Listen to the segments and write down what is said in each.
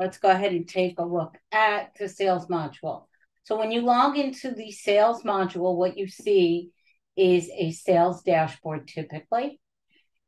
Let's go ahead and take a look at the sales module. So when you log into the sales module, what you see is a sales dashboard typically.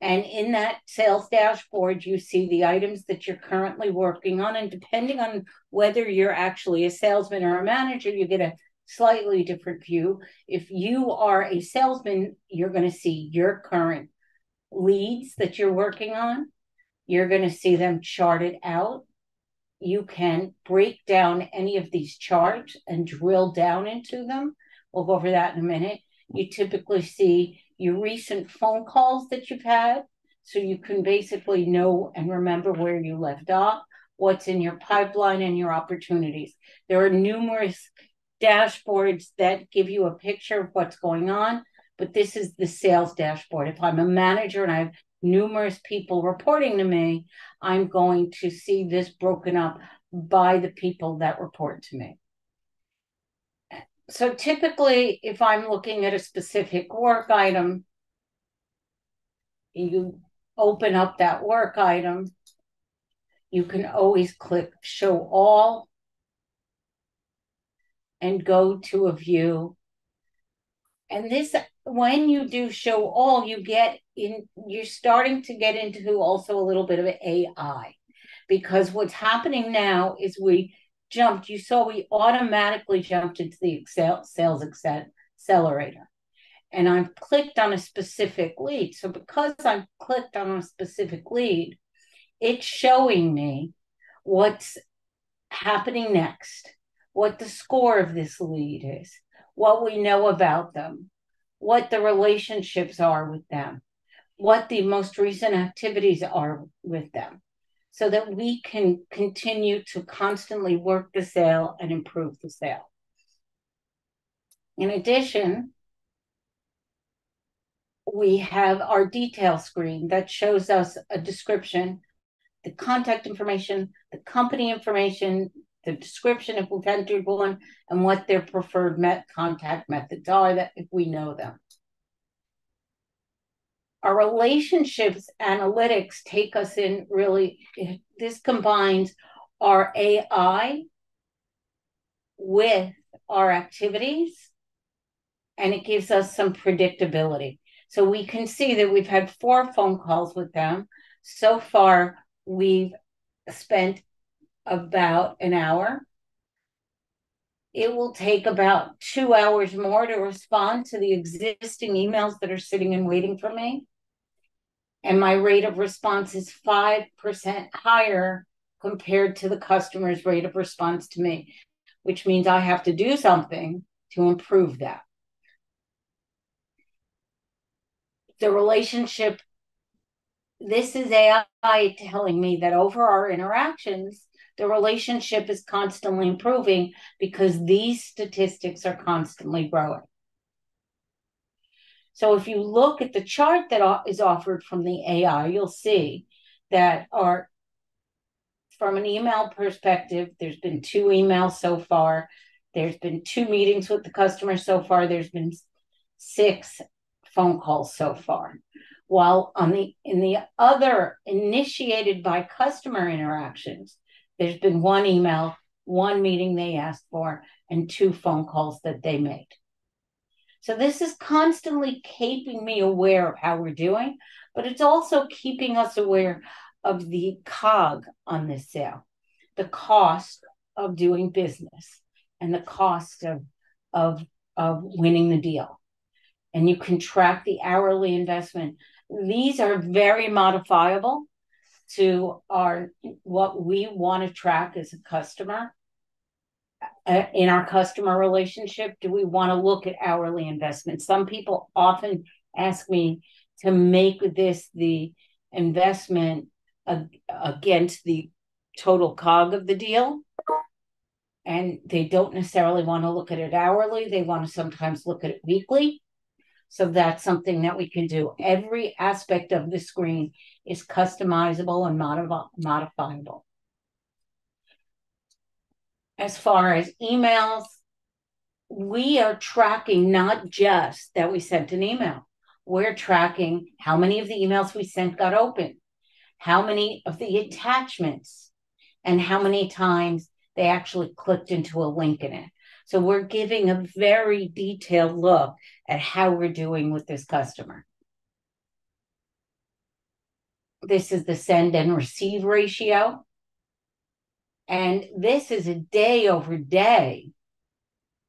And in that sales dashboard, you see the items that you're currently working on. And depending on whether you're actually a salesman or a manager, you get a slightly different view. If you are a salesman, you're going to see your current leads that you're working on. You're going to see them charted out. You can break down any of these charts and drill down into them. We'll go over that in a minute. You typically see your recent phone calls that you've had, so you can basically know and remember where you left off, what's in your pipeline and your opportunities. There are numerous dashboards that give you a picture of what's going on, but this is the sales dashboard. If I'm a manager and I have numerous people reporting to me, I'm going to see this broken up by the people that report to me. So typically, if I'm looking at a specific work item, you open up that work item, you can always click Show All and go to a view. And this, when you do Show All, you get in, you're starting to get into also a little bit of AI, because what's happening now is we jumped, you saw we automatically jumped into the Excel sales accelerator, and I've clicked on a specific lead. So because I've clicked on a specific lead, it's showing me what's happening next, what the score of this lead is, what we know about them, what the relationships are with them, what the most recent activities are with them, so that we can continue to constantly work the sale and improve the sale. In addition, we have our detail screen that shows us a description, the contact information, the company information, the description if we've entered one, and what their preferred contact methods are if we know them. Our relationships analytics take us in really, this combines our AI with our activities, and it gives us some predictability. So we can see that we've had 4 phone calls with them. So far, we've spent about an hour. It will take about 2 hours more to respond to the existing emails that are sitting and waiting for me. And my rate of response is 5% higher compared to the customer's rate of response to me, which means I have to do something to improve that. The relationship, this is AI telling me that over our interactions, the relationship is constantly improving because these statistics are constantly growing. So if you look at the chart that is offered from the AI, you'll see that our, from an email perspective, there's been 2 emails so far. There's been 2 meetings with the customer so far. There's been 6 phone calls so far. While on the, in the other initiated by customer interactions, there's been 1 email, 1 meeting they asked for, and 2 phone calls that they made. So this is constantly keeping me aware of how we're doing, but it's also keeping us aware of the cog on this sale, the cost of doing business and the cost of winning the deal. And you can track the hourly investment. These are very modifiable to our, what we want to track as a customer. In our customer relationship, do we want to look at hourly investment? Some people often ask me to make this the investment against the total COG of the deal. And they don't necessarily want to look at it hourly. They want to sometimes look at it weekly. So that's something that we can do. Every aspect of the screen is customizable and modifiable. As far as emails, we are tracking not just that we sent an email. We're tracking how many of the emails we sent got open, how many of the attachments, and how many times they actually clicked into a link in it. So we're giving a very detailed look at how we're doing with this customer. This is the send and receive ratio. And this is a day over day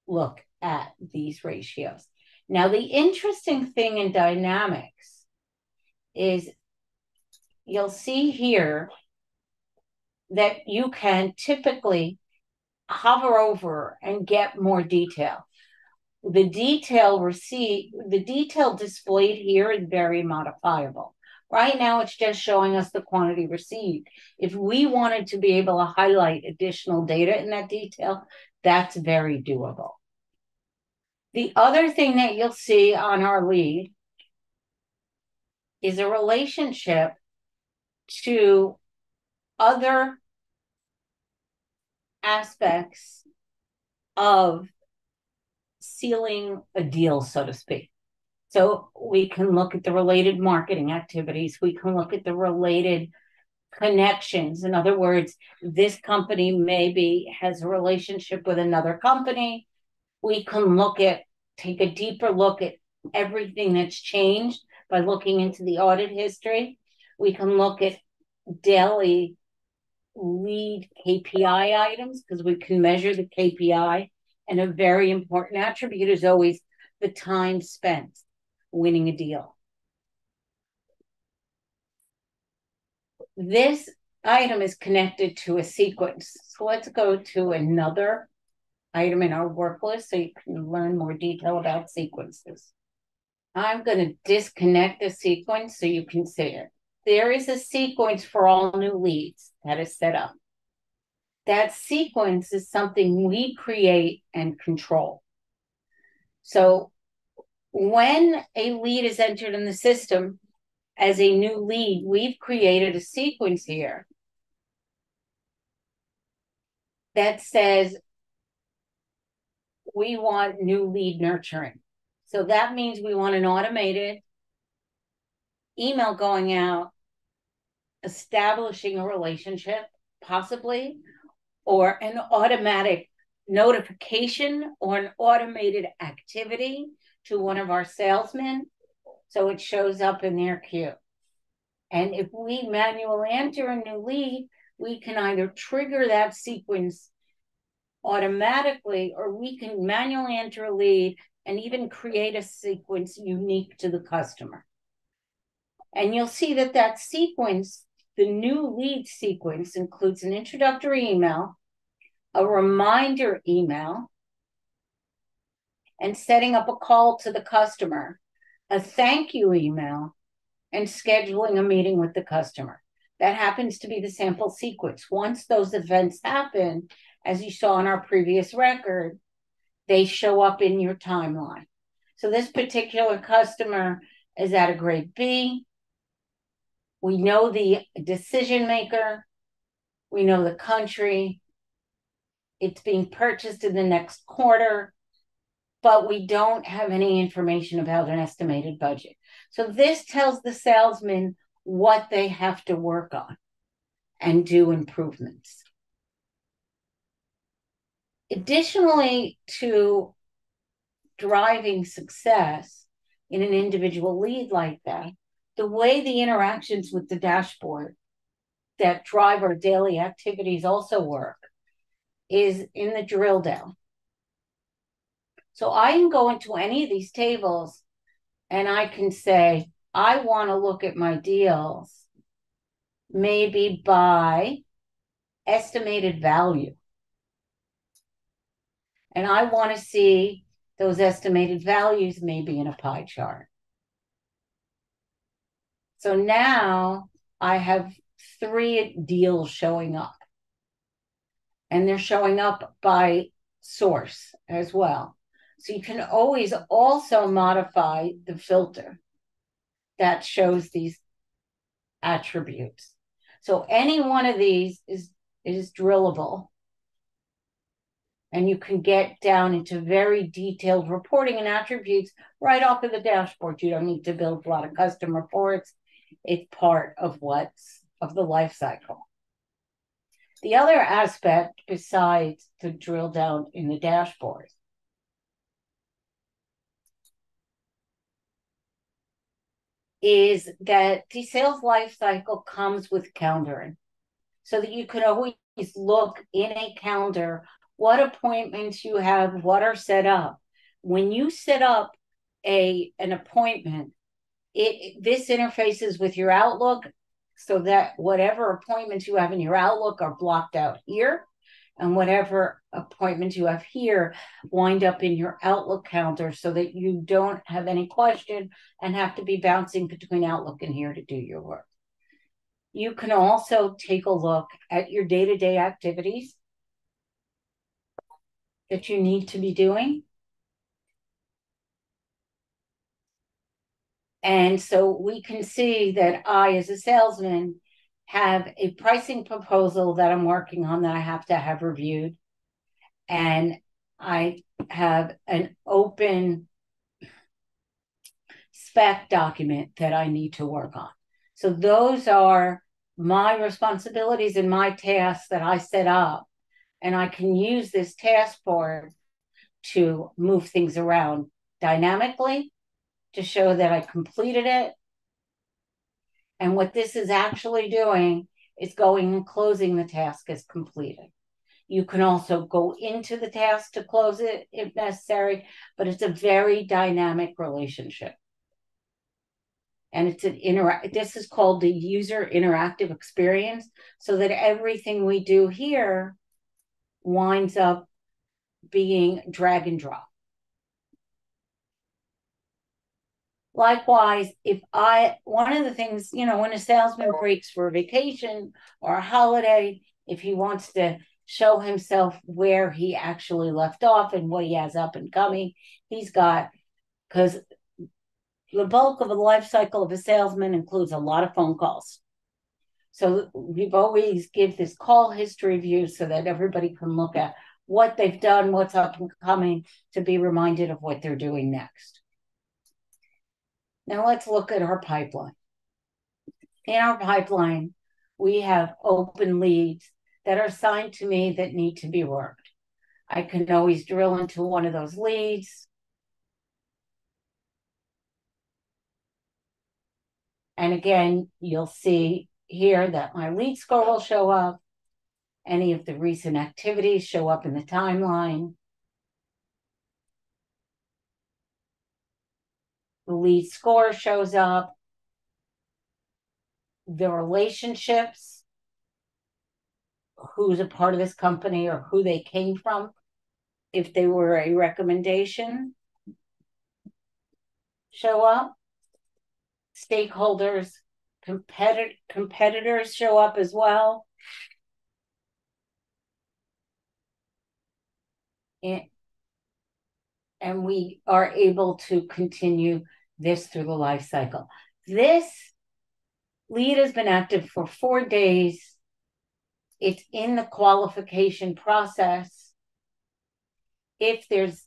look at these ratios. Now, the interesting thing in Dynamics is you'll see here that you can typically hover over and get more detail. The detail received, the detail displayed here is very modifiable. Right now, it's just showing us the quantity received. If we wanted to be able to highlight additional data in that detail, that's very doable. The other thing that you'll see on our lead is a relationship to other aspects of sealing a deal, so to speak. So we can look at the related marketing activities. We can look at the related connections. In other words, this company maybe has a relationship with another company. We can look at, take a deeper look at everything that's changed by looking into the audit history. We can look at daily lead KPI items because we can measure the KPI. And a very important attribute is always the time spent winning a deal. This item is connected to a sequence. So let's go to another item in our work list so you can learn more detail about sequences. I'm going to disconnect the sequence so you can see it. There is a sequence for all new leads that is set up. That sequence is something we create and control. So when a lead is entered in the system as a new lead, we've created a sequence here that says we want new lead nurturing. So that means we want an automated email going out, establishing a relationship possibly, or an automatic notification or an automated activity to one of our salesmen, so it shows up in their queue. And if we manually enter a new lead, we can either trigger that sequence automatically, or we can manually enter a lead and even create a sequence unique to the customer. And you'll see that that sequence, the new lead sequence, includes an introductory email, a reminder email, and setting up a call to the customer, a thank you email, and scheduling a meeting with the customer. That happens to be the sample sequence. Once those events happen, as you saw in our previous record, they show up in your timeline. So this particular customer is at a grade B. We know the decision maker. We know the country. It's being purchased in the next quarter, but we don't have any information about an estimated budget. So this tells the salesman what they have to work on and do improvements. Additionally to driving success in an individual lead like that, the way the interactions with the dashboard that drive our daily activities also work is in the drill down. So I can go into any of these tables and I can say, I want to look at my deals maybe by estimated value. And I want to see those estimated values maybe in a pie chart. So now I have three deals showing up. And they're showing up by source as well. So you can always also modify the filter that shows these attributes. So any one of these is drillable. And you can get down into very detailed reporting and attributes right off of the dashboard. You don't need to build a lot of custom reports. It's part of the life cycle. The other aspect, besides the drill down in the dashboard, is that the sales life cycle comes with calendaring, so that you could always look in a calendar what appointments you have, what are set up. When you set up an appointment, this interfaces with your Outlook, so that whatever appointments you have in your Outlook are blocked out here, and whatever appointments you have here wind up in your Outlook calendar, so that you don't have any question and have to be bouncing between Outlook and here to do your work. You can also take a look at your day-to-day activities that you need to be doing. And so we can see that I, as a salesman, have a pricing proposal that I'm working on that I have to have reviewed. And I have an open spec document that I need to work on. So those are my responsibilities and my tasks that I set up. And I can use this task board to move things around dynamically to show that I completed it. And what this is actually doing is going and closing the task as completed. You can also go into the task to close it if necessary, but it's a very dynamic relationship. And it's this is called the user interactive experience, so that everything we do here winds up being drag and drop. Likewise, one of the things, when a salesman breaks for a vacation or a holiday, if he wants to show himself where he actually left off and what he has up and coming, because the bulk of the life cycle of a salesman includes a lot of phone calls. So we've always give this call history view so that everybody can look at what they've done, what's up and coming, to be reminded of what they're doing next. Now let's look at our pipeline. In our pipeline, we have open leads that are assigned to me that need to be worked. I can always drill into one of those leads . And again, you'll see here that my lead score will show up. Any of the recent activities show up in the timeline. The lead score shows up. The relationships, who's a part of this company or who they came from, if they were a recommendation, show up. Stakeholders, competitors show up as well. And we are able to continue this through the life cycle. This lead has been active for 4 days. It's in the qualification process. Once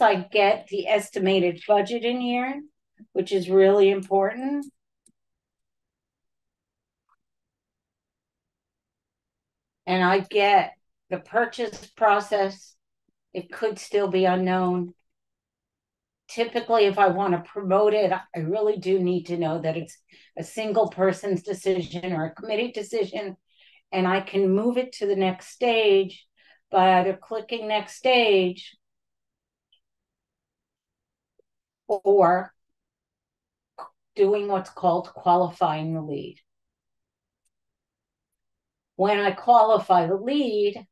I get the estimated budget in here, which is really important, and I get the purchase process, it could still be unknown. Typically, if I want to promote it, I really do need to know that it's a single person's decision or a committee decision, and I can move it to the next stage by either clicking next stage or doing what's called qualifying the lead. When I qualify the lead,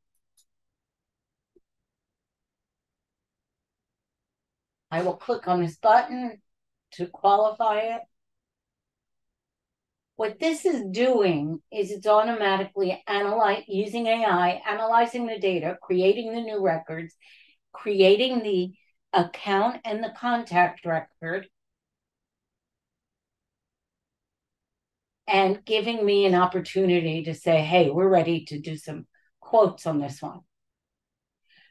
I will click on this button to qualify it. What this is doing is it's automatically using AI, analyzing the data, creating the new records, creating the account and the contact record, and giving me an opportunity to say, hey, we're ready to do some quotes on this one.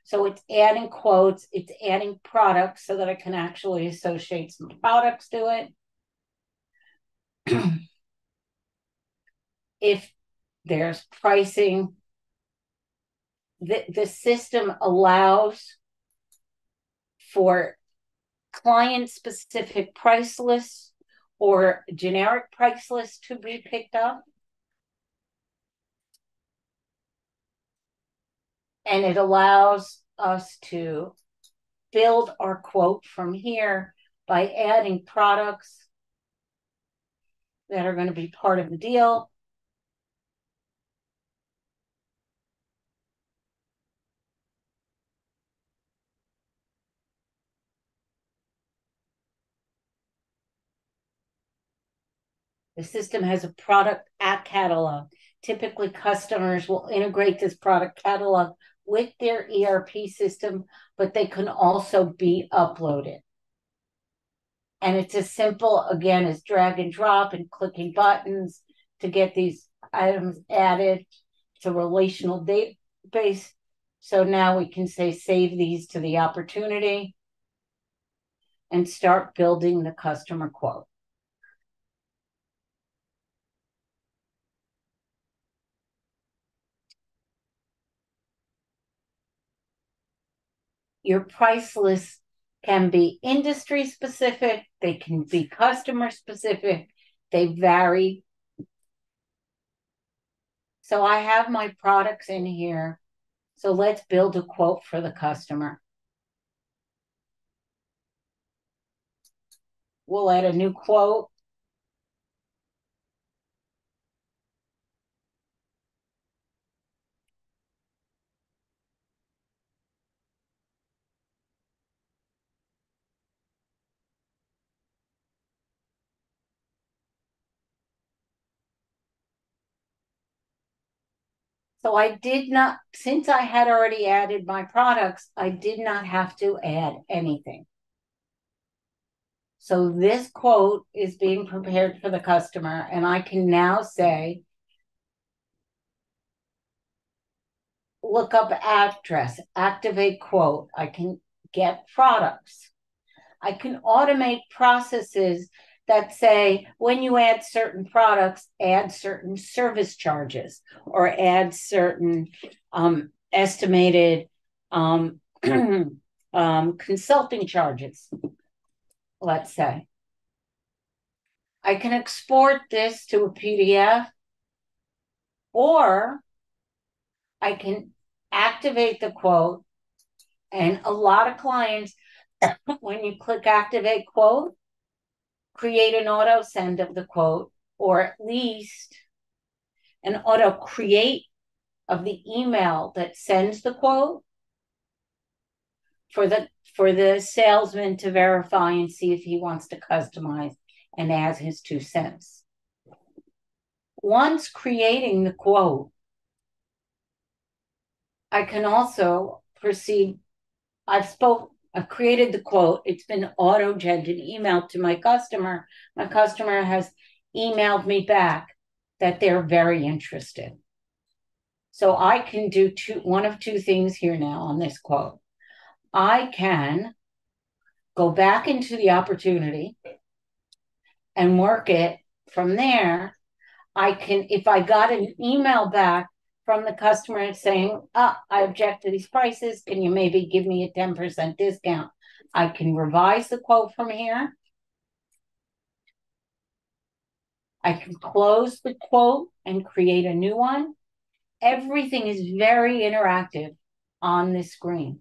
So it's adding quotes, it's adding products so that I can actually associate some products to it. If there's pricing. The system allows for client-specific price lists or generic price lists to be picked up. And it allows us to build our quote from here by adding products that are going to be part of the deal. The system has a product app catalog. Typically, customers will integrate this product catalog with their ERP system, but they can also be uploaded. And it's as simple, again, as drag and drop and clicking buttons to get these items added to relational database. So now we can say, save these to the opportunity and start building the customer quote. Your price lists can be industry specific, they can be customer specific, they vary. So I have my products in here. So let's build a quote for the customer. We'll add a new quote. So I did not, since I had already added my products, I did not have to add anything. So this quote is being prepared for the customer, and I can now say, look up address, activate quote. I can get products. I can automate processes that say, when you add certain products, add certain service charges or add certain estimated consulting charges, let's say. I can export this to a PDF, or I can activate the quote. And a lot of clients, when you click activate quote, create an auto send of the quote, or at least an auto create of the email that sends the quote for the salesman to verify and see if he wants to customize and add his 2 cents. Once creating the quote, I can also proceed. I've created the quote. It's been auto-generated email to my customer. My customer has emailed me back that they're very interested. So I can do one of two things here now on this quote. I can go back into the opportunity and work it from there. I can, if I got an email back from the customer saying, I object to these prices, can you maybe give me a 10% discount? I can revise the quote from here. I can close the quote and create a new one. Everything is very interactive on this screen.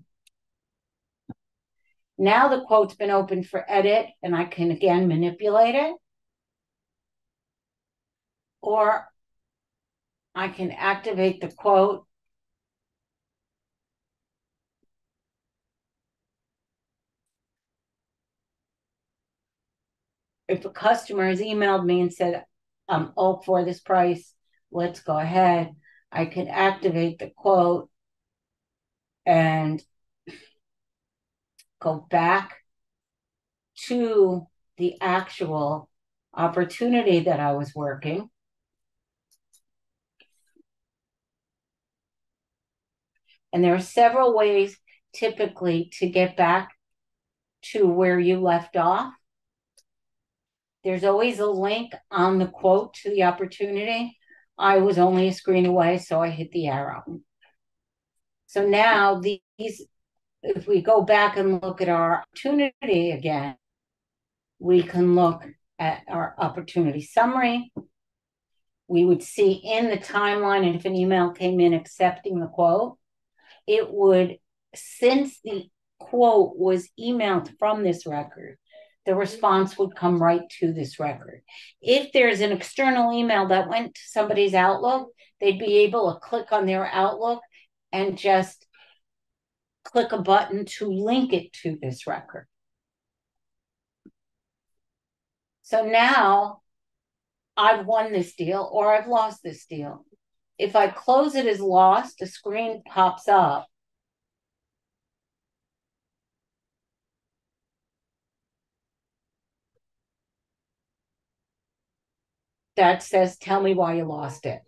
Now the quote's been opened for edit, and I can again manipulate it. Or I can activate the quote. If a customer has emailed me and said, I'm all for this price, let's go ahead. I can activate the quote and go back to the actual opportunity that I was working. And there are several ways typically to get back to where you left off. There's always a link on the quote to the opportunity. I was only a screen away, so I hit the arrow. So now these, if we go back and look at our opportunity again, we can look at our opportunity summary. We would see in the timeline, if an email came in accepting the quote, it would, since the quote was emailed from this record, the response would come right to this record. If there's an external email that went to somebody's Outlook, they'd be able to click on their Outlook and just click a button to link it to this record. So now I've won this deal or I've lost this deal. If I close it as lost, a screen pops up. That says, tell me why you lost it.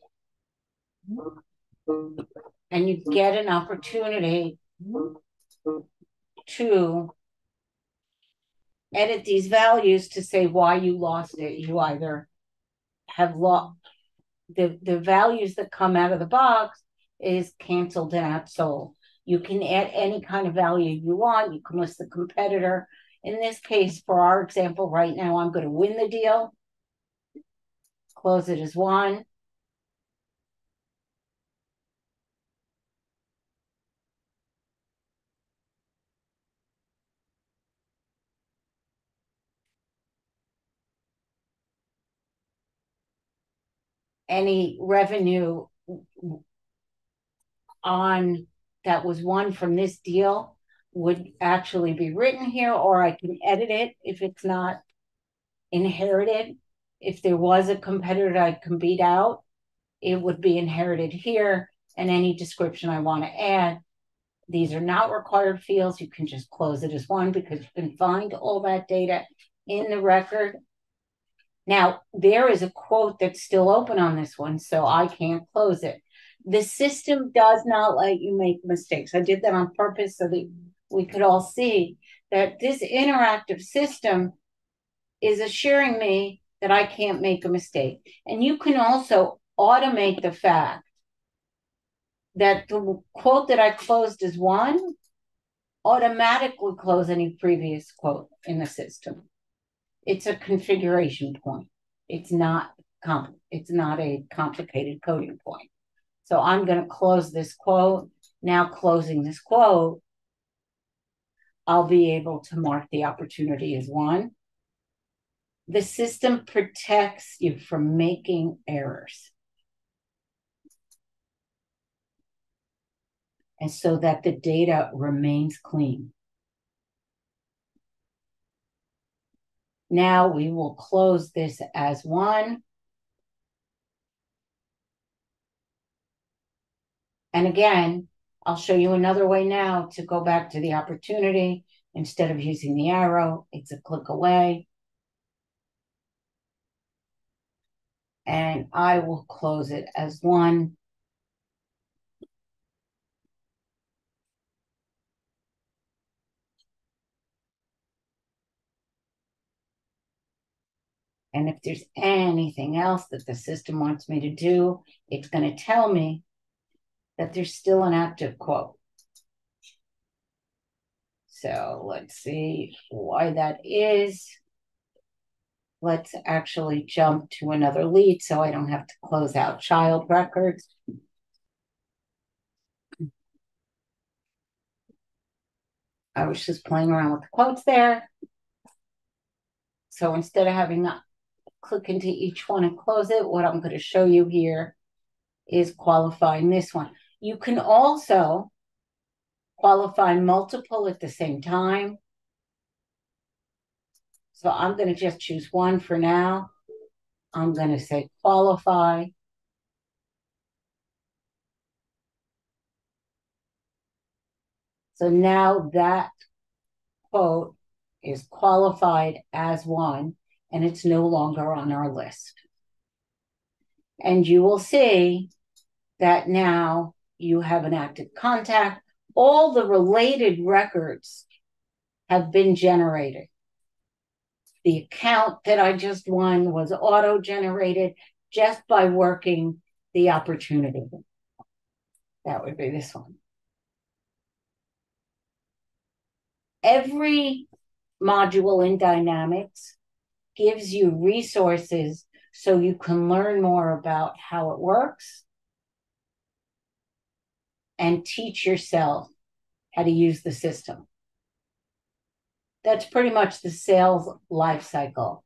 And you get an opportunity to edit these values to say why you lost it. You either have lost, the values that come out of the box is canceled and not sold. You can add any kind of value you want. You can list the competitor. In this case, for our example right now, I'm going to win the deal. Close it as one. Any revenue on that was won from this deal would actually be written here, or I can edit it if it's not inherited. If there was a competitor that I can beat out, it would be inherited here, and any description I want to add. These are not required fields. You can just close it as one because you can find all that data in the record. Now, there is a quote that's still open on this one, so I can't close it. The system does not let you make mistakes. I did that on purpose so that we could all see that this interactive system is assuring me that I can't make a mistake. And you can also automate the fact that the quote that I closed as one automatically close any previous quote in the system. It's a configuration point. It's not a complicated coding point. So I'm going to close this quote. Now closing this quote, I'll be able to mark the opportunity as one. The system protects you from making errors. And so that the data remains clean. Now we will close this as one. And again, I'll show you another way now to go back to the opportunity. Instead of using the arrow, it's a click away. And I will close it as one. And if there's anything else that the system wants me to do, it's going to tell me that there's still an active quote. So let's see why that is. Let's actually jump to another lead so I don't have to close out child records. I was just playing around with the quotes there. So instead of having to click into each one and close it, what I'm going to show you here is qualifying this one. You can also qualify multiple at the same time. So I'm going to just choose one for now. I'm going to say qualify. So now that quote is qualified as one, and it's no longer on our list. And you will see that now you have an active contact. All the related records have been generated. The account that I just won was auto-generated just by working the opportunity. That would be this one. Every module in Dynamics gives you resources so you can learn more about how it works and teach yourself how to use the system. That's pretty much the sales life cycle.